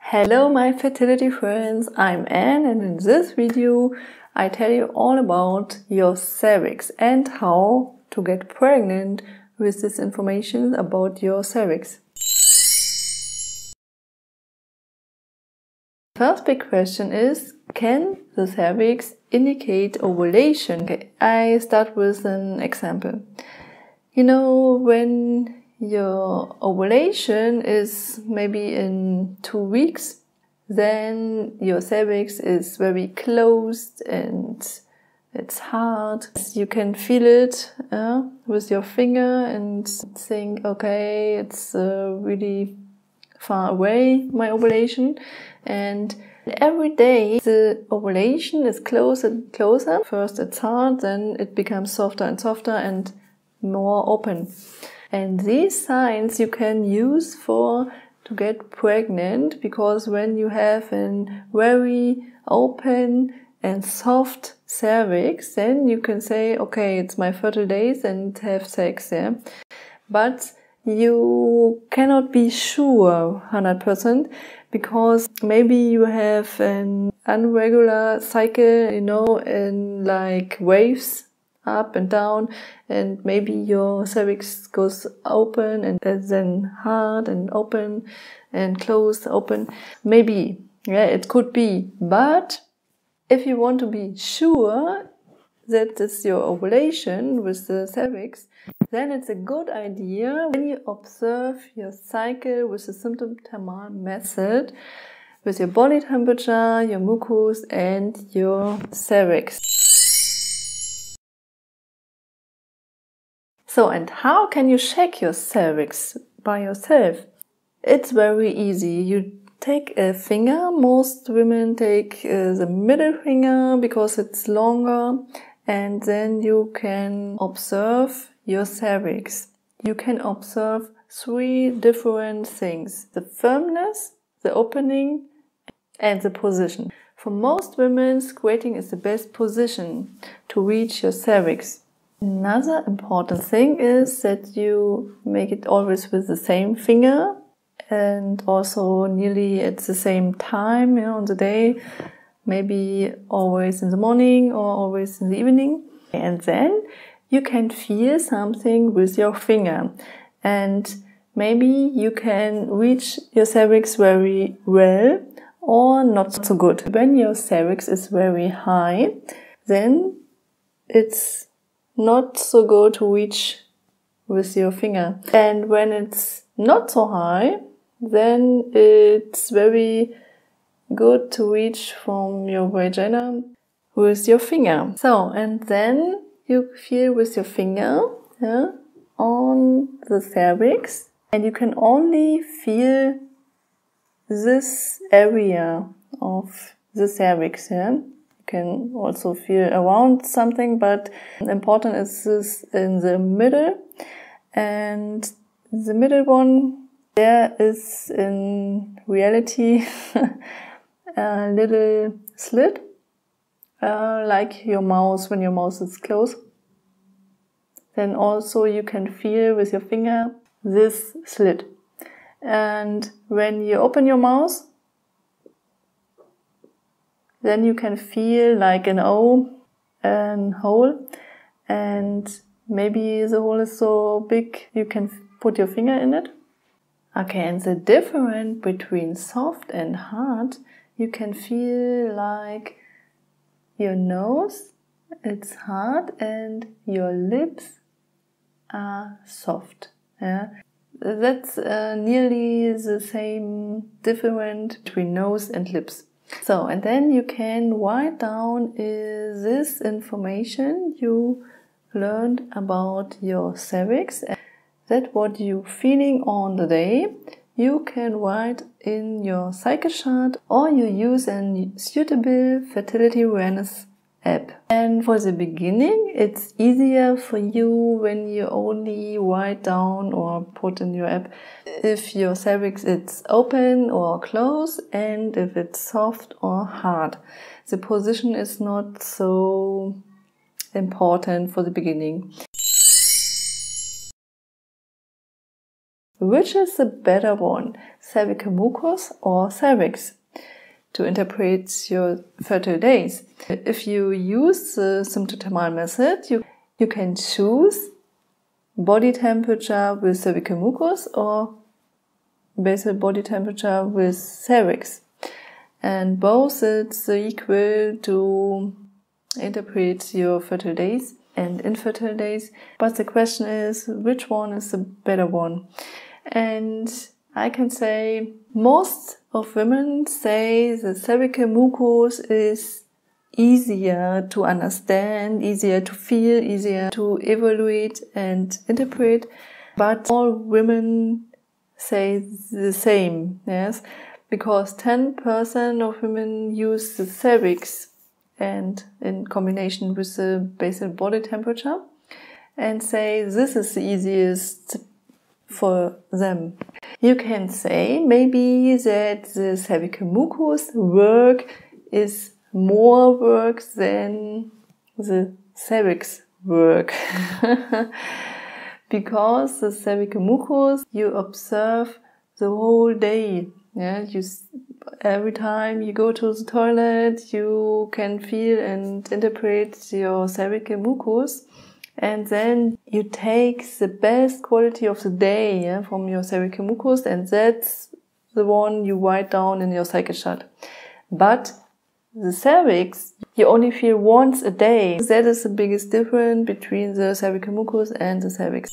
Hello my fertility friends, I'm Anne, and in this video I tell you all about your cervix and how to get pregnant with this information about your cervix. First big question is, can the cervix indicate ovulation? Okay, I start with an example. You know, when your ovulation is maybe in 2 weeks, then your cervix is very closed and it's hard. You can feel it with your finger and think, okay, it's really far away, my ovulation. And every day the ovulation is closer and closer. First it's hard, then it becomes softer and softer and more open. And these signs you can use to get pregnant, because when you have a very open and soft cervix, then you can say, okay, it's my fertile days and have sex, yeah. But you cannot be sure 100%, because maybe you have an irregular cycle, you know, in like waves up and down, and maybe your cervix goes open and then hard and open and closed open. Maybe, yeah, it could be. But if you want to be sure that it's your ovulation with the cervix, then it's a good idea when you observe your cycle with the Symptothermal Method, with your body temperature, your mucus and your cervix. So, and how can you check your cervix by yourself? It's very easy. You take a finger. Most women take the middle finger because it's longer, and then you can observe your cervix. You can observe 3 different things: the firmness, the opening and the position. For most women, squatting is the best position to reach your cervix. Another important thing is that you make it always with the same finger and also nearly at the same time, you know, on the day, maybe always in the morning or always in the evening. And then you can feel something with your finger, and maybe you can reach your cervix very well or not so good. When your cervix is very high, then it's not so good to reach with your finger. And when it's not so high, then it's very good to reach from your vagina with your finger. So, and then you feel with your finger on the cervix, and you can only feel this area of the cervix. Yeah? You can also feel around something, but important is this in the middle, and the middle one there is in reality a little slit. Like your mouth, when your mouth is closed. Then also you can feel with your finger this slit. And when you open your mouth, then you can feel like an O, an hole. And maybe the hole is so big you can put your finger in it. Okay, and the difference between soft and hard, you can feel like your nose, it's hard, and your lips are soft. Yeah? That's nearly the same difference between nose and lips. So, and then you can write down this information you learned about your cervix. That what you're feeling on the day, you can write in your cycle chart, or you use a suitable fertility awareness app. And for the beginning, it's easier for you when you only write down or put in your app if your cervix is open or closed and if it's soft or hard. The position is not so important for the beginning. Which is the better one, cervical mucus or cervix, to interpret your fertile days? If you use the symptothermal method, you can choose body temperature with cervical mucus or basal body temperature with cervix. And both it's equal to interpret your fertile days and infertile days. But the question is, which one is the better one? And I can say most of women say the cervical mucus is easier to understand, easier to feel, easier to evaluate and interpret, but all women say the same, yes, because 10% of women use the cervix and in combination with the basal body temperature and say this is the easiest for them. You can say maybe that the cervical mucus work is more work than the cervix work. Because the cervical mucus, you observe the whole day. Yeah, every time you go to the toilet, you can feel and interpret your cervical mucus. And then you take the best quality of the day, yeah, from your cervical mucus, and that's the one you write down in your cycle chart. But the cervix, you only feel once a day. That is the biggest difference between the cervical mucus and the cervix.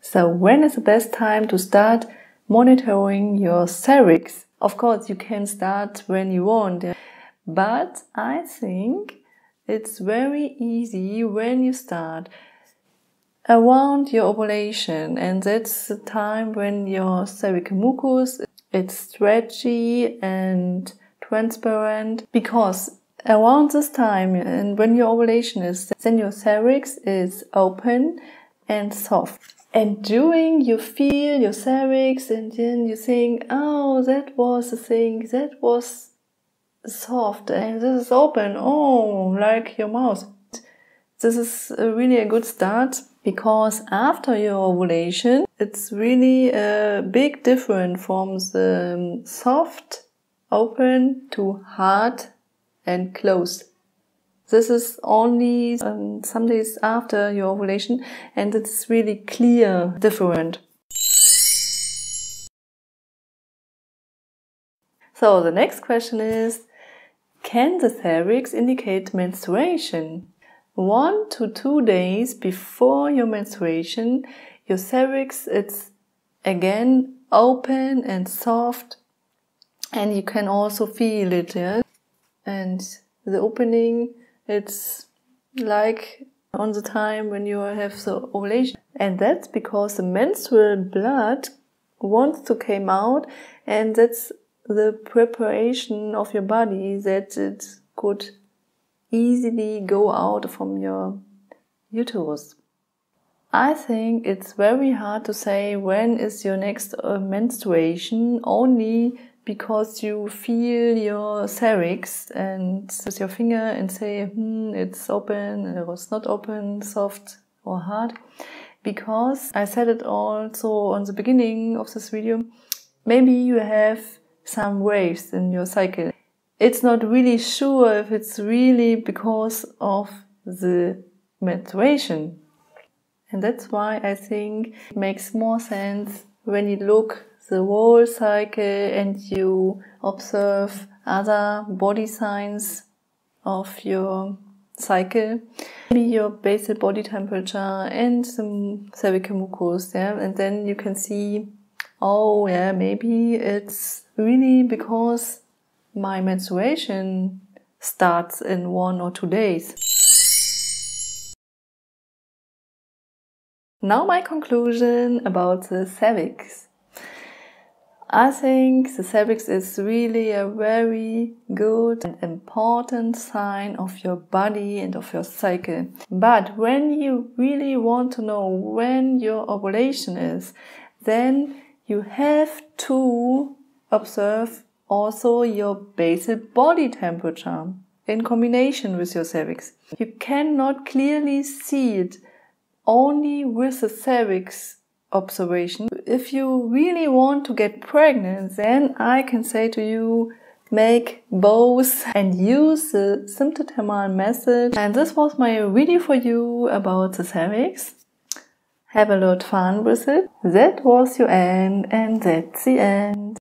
So when is the best time to start monitoring your cervix? Of course, you can start when you want. Yeah. But I think it's very easy when you start around your ovulation, and that's the time when your cervical mucus is stretchy and transparent, because around this time and when your ovulation is, then your cervix is open and soft. And during you feel your cervix and then you think, oh, that was the thing, that was soft and this is open, oh, like your mouth. This is really a good start, because after your ovulation it's really a big difference from the soft, open to hard and closed. This is only some days after your ovulation and it's really clear different. So the next question is, can the cervix indicate menstruation? 1 to 2 days before your menstruation, your cervix is again open and soft, and you can also feel it, yeah? And the opening, it's like on the time when you have the ovulation. And that's because the menstrual blood wants to come out, and that's the preparation of your body that it could easily go out from your uterus. I think it's very hard to say when is your next menstruation, only because you feel your cervix and with your finger and say, it's open, it was not open, soft or hard. Because I said it also on the beginning of this video, maybe you have some waves in your cycle. It's not really sure if it's really because of the menstruation. And that's why I think it makes more sense when you look the whole cycle and you observe other body signs of your cycle. Maybe your basal body temperature and some cervical mucus, yeah? And then you can see, oh yeah, maybe it's really because my menstruation starts in 1 or 2 days. Now my conclusion about the cervix. I think the cervix is really a very good and important sign of your body and of your cycle. But when you really want to know when your ovulation is, then you have to observe also your basal body temperature in combination with your cervix. You cannot clearly see it only with the cervix observation. If you really want to get pregnant, then I can say to you, make both and use the Symptothermal method. And this was my video for you about the cervix. Have a lot of fun with it. That was your end, and that's the end.